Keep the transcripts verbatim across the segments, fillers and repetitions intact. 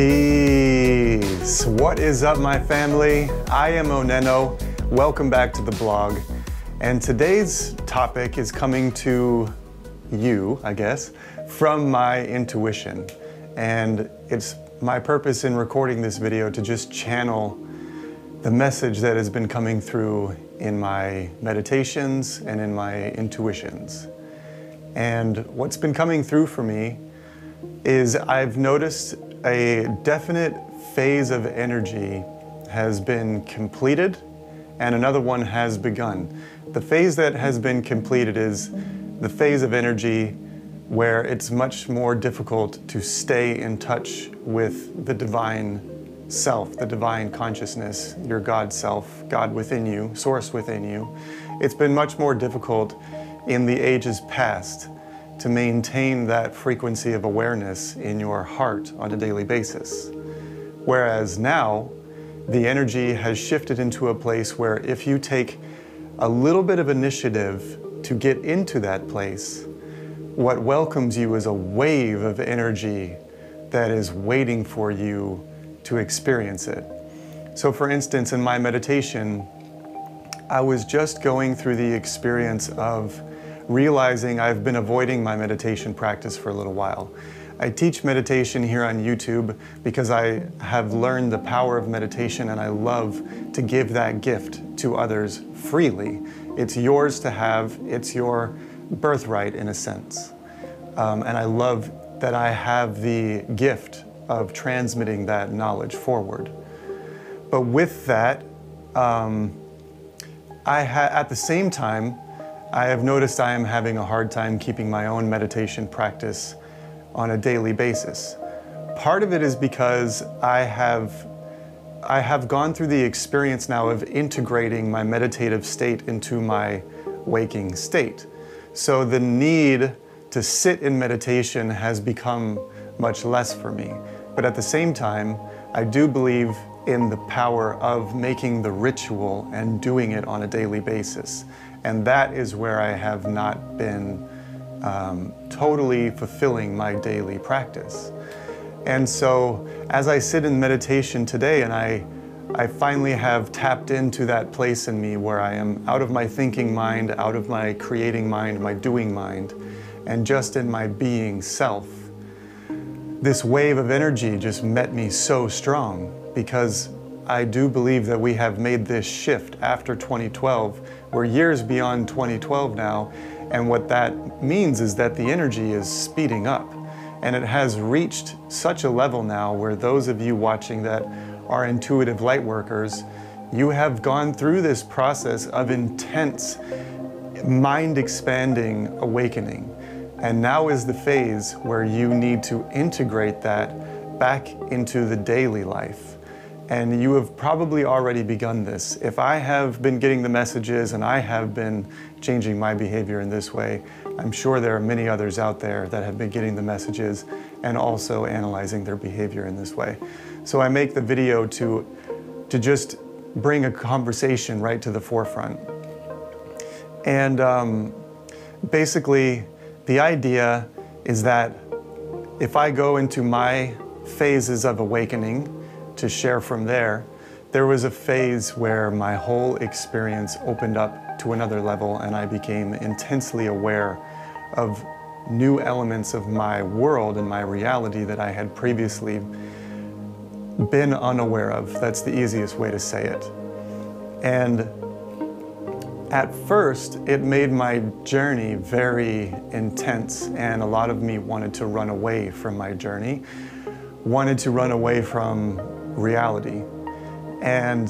Peace. What is up, my family? I am OnenO. Welcome back to the blog. And today's topic is coming to you, I guess, from my intuition. And it's my purpose in recording this video to just channel the message that has been coming through in my meditations and in my intuitions. And what's been coming through for me is I've noticed a definite phase of energy has been completed and another one has begun. The phase that has been completed is the phase of energy where it's much more difficult to stay in touch with the divine self, the divine consciousness, your God self, God within you, source within you. It's been much more difficult in the ages past to maintain that frequency of awareness in your heart on a daily basis. Whereas now, the energy has shifted into a place where if you take a little bit of initiative to get into that place, what welcomes you is a wave of energy that is waiting for you to experience it. So for instance, in my meditation, I was just going through the experience of realizing I've been avoiding my meditation practice for a little while. I teach meditation here on YouTube because I have learned the power of meditation and I love to give that gift to others freely. It's yours to have, it's your birthright in a sense. Um, and I love that I have the gift of transmitting that knowledge forward. But with that, um, I ha at the same time, I have noticed I am having a hard time keeping my own meditation practice on a daily basis. Part of it is because I have, I have gone through the experience now of integrating my meditative state into my waking state. So the need to sit in meditation has become much less for me. But at the same time, I do believe in the power of making the ritual and doing it on a daily basis. And that is where I have not been um, totally fulfilling my daily practice. And so as I sit in meditation today and I, I finally have tapped into that place in me where I am out of my thinking mind, out of my creating mind, my doing mind, and just in my being self, this wave of energy just met me so strong because I do believe that we have made this shift after twenty twelve. We're years beyond twenty twelve now, and what that means is that the energy is speeding up. And it has reached such a level now where those of you watching that are intuitive lightworkers, you have gone through this process of intense, mind-expanding awakening. And now is the phase where you need to integrate that back into the daily life. And you have probably already begun this. If I have been getting the messages and I have been changing my behavior in this way, I'm sure there are many others out there that have been getting the messages and also analyzing their behavior in this way. So I make the video to, to just bring a conversation right to the forefront. And um, basically, the idea is that if I go into my phases of awakening, to share from there, there was a phase where my whole experience opened up to another level and I became intensely aware of new elements of my world and my reality that I had previously been unaware of. That's the easiest way to say it. And at first, it made my journey very intense and a lot of me wanted to run away from my journey, wanted to run away from reality. And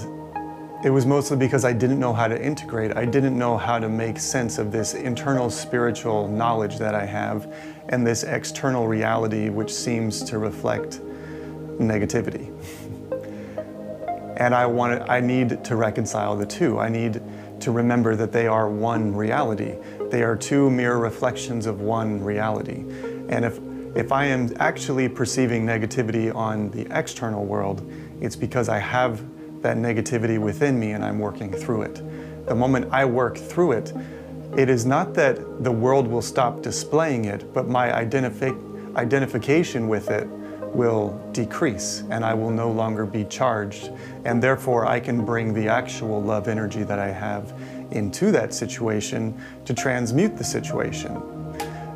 it was mostly because I didn't know how to integrate. I didn't know how to make sense of this internal spiritual knowledge that I have and this external reality which seems to reflect negativity. And I wanted, I need to reconcile the two. I need to remember that they are one reality. They are two mere reflections of one reality. And if If I am actually perceiving negativity on the external world, it's because I have that negativity within me and I'm working through it. The moment I work through it, it is not that the world will stop displaying it, but my identif- identification with it will decrease and I will no longer be charged, and therefore I can bring the actual love energy that I have into that situation to transmute the situation.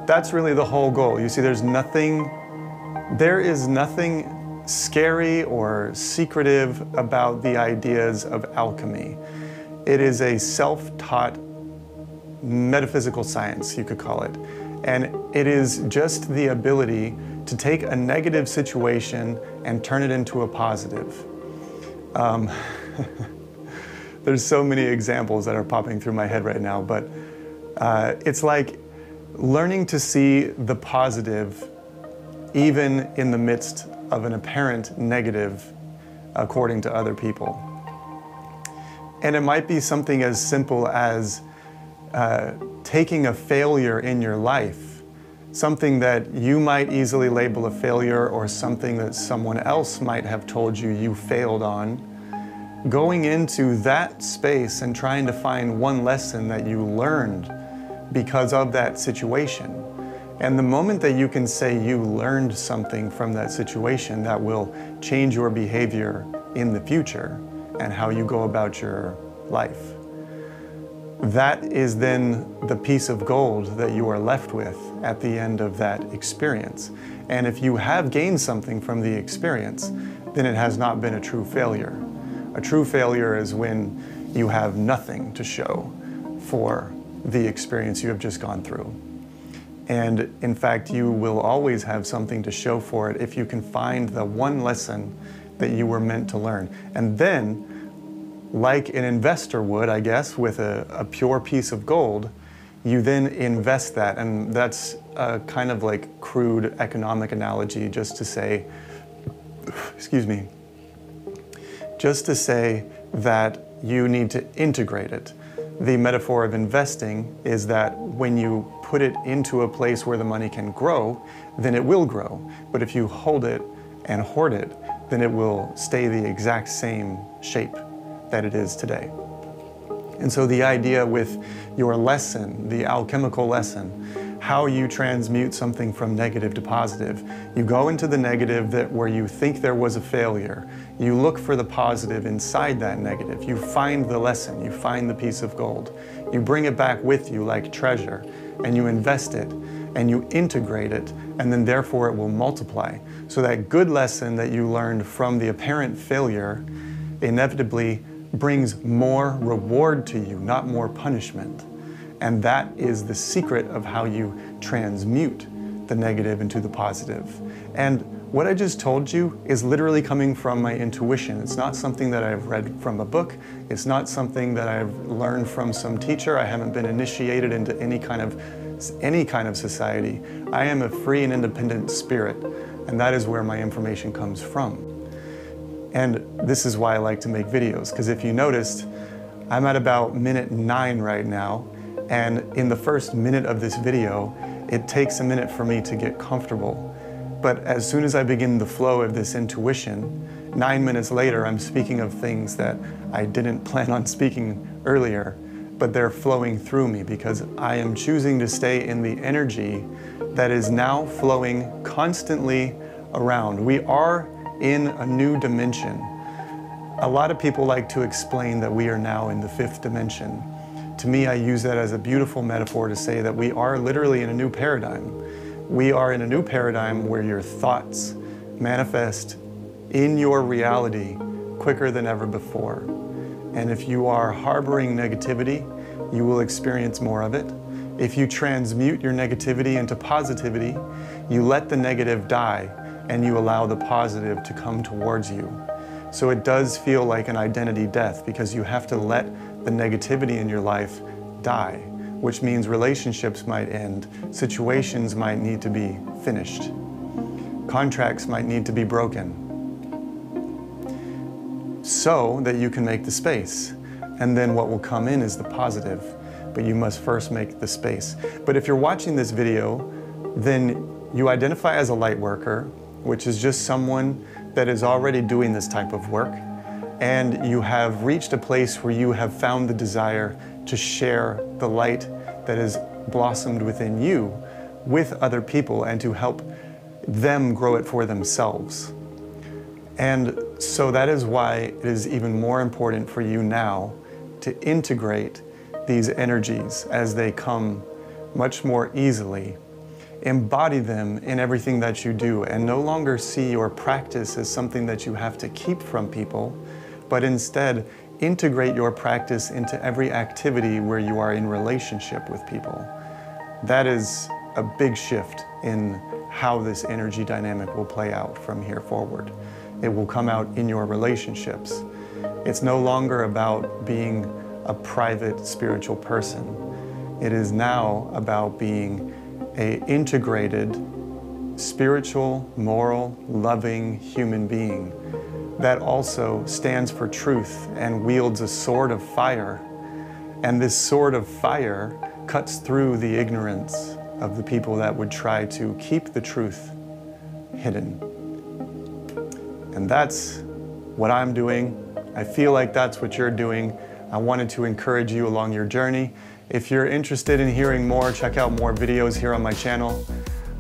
That's really the whole goal. You see, there's nothing, there is nothing scary or secretive about the ideas of alchemy. It is a self-taught metaphysical science, you could call it. And it is just the ability to take a negative situation and turn it into a positive. Um, there's so many examples that are popping through my head right now, but uh, it's like learning to see the positive even in the midst of an apparent negative, according to other people. And it might be something as simple as uh, taking a failure in your life, something that you might easily label a failure or something that someone else might have told you you failed on, going into that space and trying to find one lesson that you learned because of that situation. And the moment that you can say you learned something from that situation, that will change your behavior in the future and how you go about your life. That is then the piece of gold that you are left with at the end of that experience. And if you have gained something from the experience, then it has not been a true failure. A true failure is when you have nothing to show for the experience you have just gone through. And in fact, you will always have something to show for it if you can find the one lesson that you were meant to learn. And then, like an investor would, I guess, with a, a pure piece of gold, you then invest that. And that's a kind of like crude economic analogy, just to say, excuse me, just to say that you need to integrate it. The metaphor of investing is that when you put it into a place where the money can grow, then it will grow. But if you hold it and hoard it, then it will stay the exact same shape that it is today. And so the idea with your lesson, the alchemical lesson, how you transmute something from negative to positive, you go into the negative that where you think there was a failure, you look for the positive inside that negative, you find the lesson, you find the piece of gold, you bring it back with you like treasure, and you invest it, and you integrate it, and then therefore it will multiply. So that good lesson that you learned from the apparent failure inevitably brings more reward to you, not more punishment. And that is the secret of how you transmute the negative into the positive. And what I just told you is literally coming from my intuition. It's not something that I've read from a book. It's not something that I've learned from some teacher. I haven't been initiated into any kind of any kind of society. I am a free and independent spirit, and that is where my information comes from. And this is why I like to make videos, because if you noticed, I'm at about minute nine right now, and in the first minute of this video, it takes a minute for me to get comfortable. But as soon as I begin the flow of this intuition, nine minutes later, I'm speaking of things that I didn't plan on speaking earlier, but they're flowing through me because I am choosing to stay in the energy that is now flowing constantly around. We are in a new dimension. A lot of people like to explain that we are now in the fifth dimension. To me, I use that as a beautiful metaphor to say that we are literally in a new paradigm. We are in a new paradigm where your thoughts manifest in your reality quicker than ever before. And if you are harboring negativity, you will experience more of it. If you transmute your negativity into positivity, you let the negative die, and you allow the positive to come towards you. So it does feel like an identity death because you have to let the negativity in your life die, which means relationships might end, situations might need to be finished, contracts might need to be broken, so that you can make the space. And then what will come in is the positive, but you must first make the space. But if you're watching this video, then you identify as a light worker, which is just someone that is already doing this type of work, and you have reached a place where you have found the desire to share the light that has blossomed within you with other people and to help them grow it for themselves. And so that is why it is even more important for you now to integrate these energies as they come much more easily. Embody them in everything that you do and no longer see your practice as something that you have to keep from people, but instead integrate your practice into every activity where you are in relationship with people. That is a big shift in how this energy dynamic will play out from here forward. It will come out in your relationships. It's no longer about being a private spiritual person. It is now about being an integrated, spiritual, moral, loving human being that also stands for truth and wields a sword of fire. And this sword of fire cuts through the ignorance of the people that would try to keep the truth hidden. And that's what I'm doing. I feel like that's what you're doing. I wanted to encourage you along your journey. If you're interested in hearing more, check out more videos here on my channel.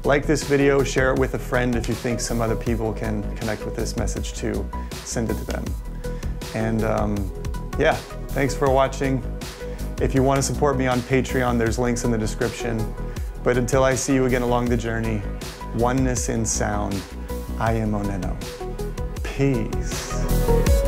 Like this video, share it with a friend if you think some other people can connect with this message too. Send it to them. And um, yeah, thanks for watching. If you want to support me on Patreon, there's links in the description. But until I see you again along the journey, oneness in sound, I am OnenO. Peace.